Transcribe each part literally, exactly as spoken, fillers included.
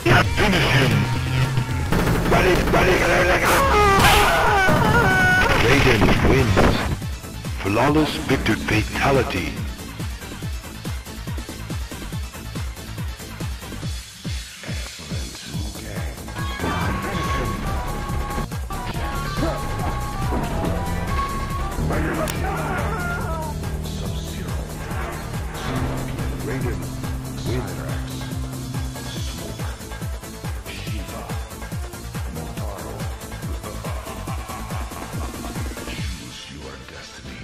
Finish him! Ready, ready, Kronika! Raiden wins. Flawless victory fatality. Raiden wins. Cyrax, Smoke, Shiva, Taro. Choose your destiny.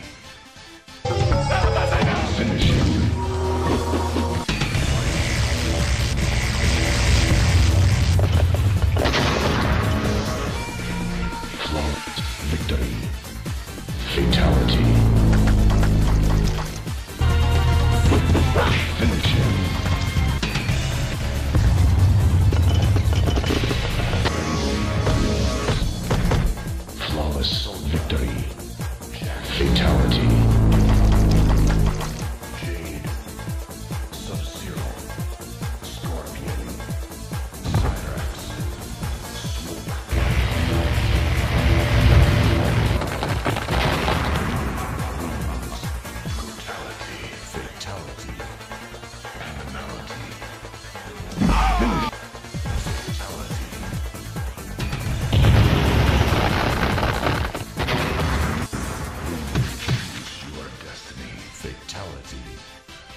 Finish him. Flawless victory. Fatality. Finish him. Flawless victory. Fatality. Jade. Sub-Zero. Scorpion. Cyrax. Smoke. Fatality. Fatality. Fatality.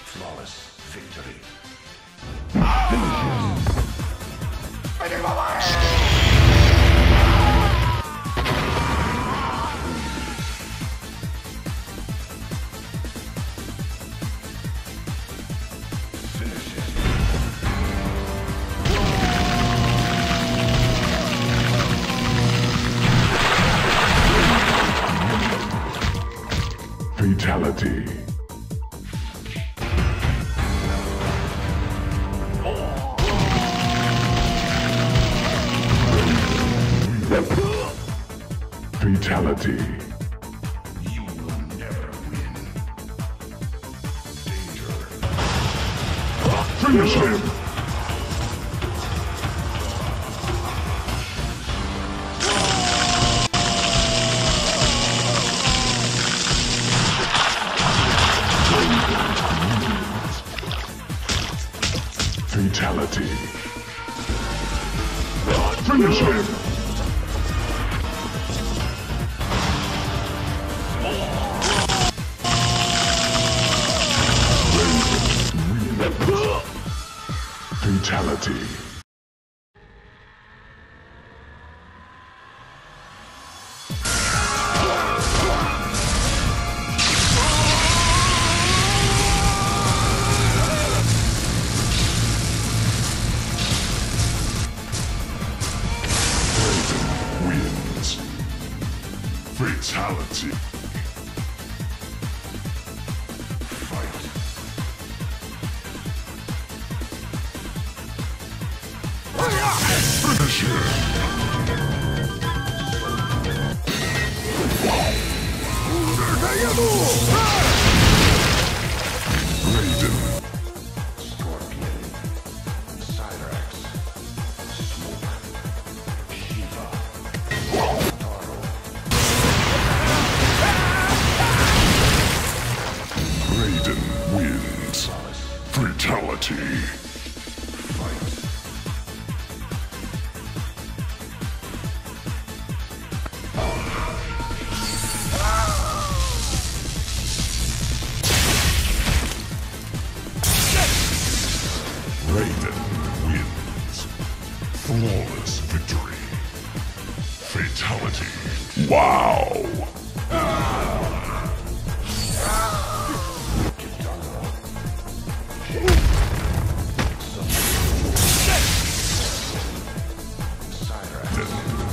Flawless victory. Finish him. Fatality. Fatality. You will never win. Danger. Finish him! Fatality. Finish him! Fatality. Raiden wins. Fatality. Finish him! Raiden. Scorpion. Cyrax. Smoke. Shiva. Taro. Raiden wins. Fatality. Raiden wins. Flawless victory. Fatality. Wow! Raiden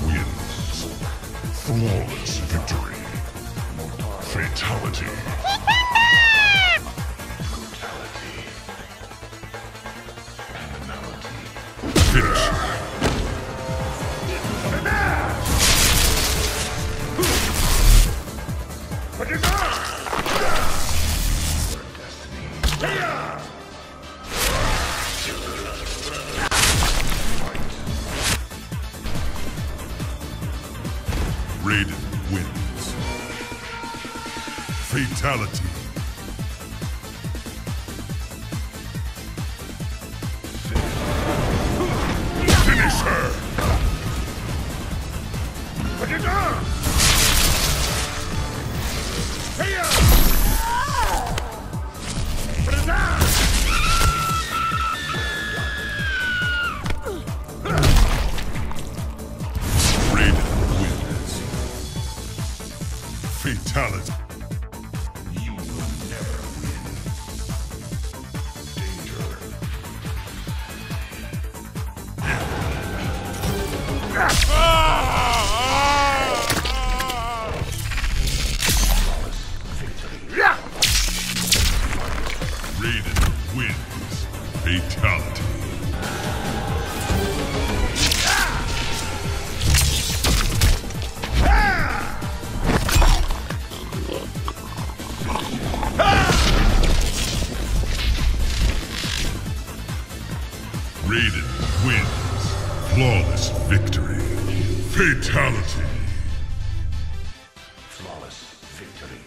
wins. Flawless victory. Fatality. Raiden wins. Fatality. Finish her! Put it down! Hey! Put it down! Raiden wins. Fatality. You will never win. Danger. Raiden wins. Fatality. Raiden wins. Flawless victory. Fatality. Flawless victory.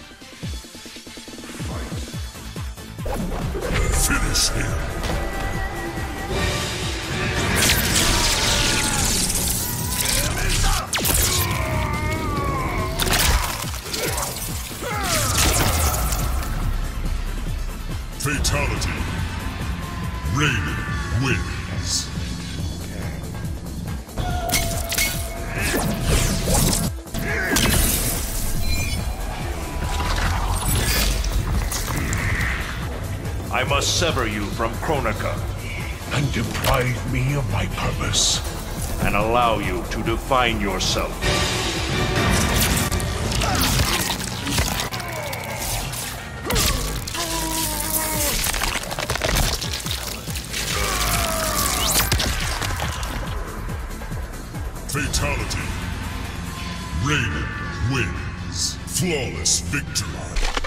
Fight. Finish him. Fatality. Raiden wins. I must sever you from Kronika. And deprive me of my purpose. And allow you to define yourself. Fatality. Raiden wins. Flawless victory.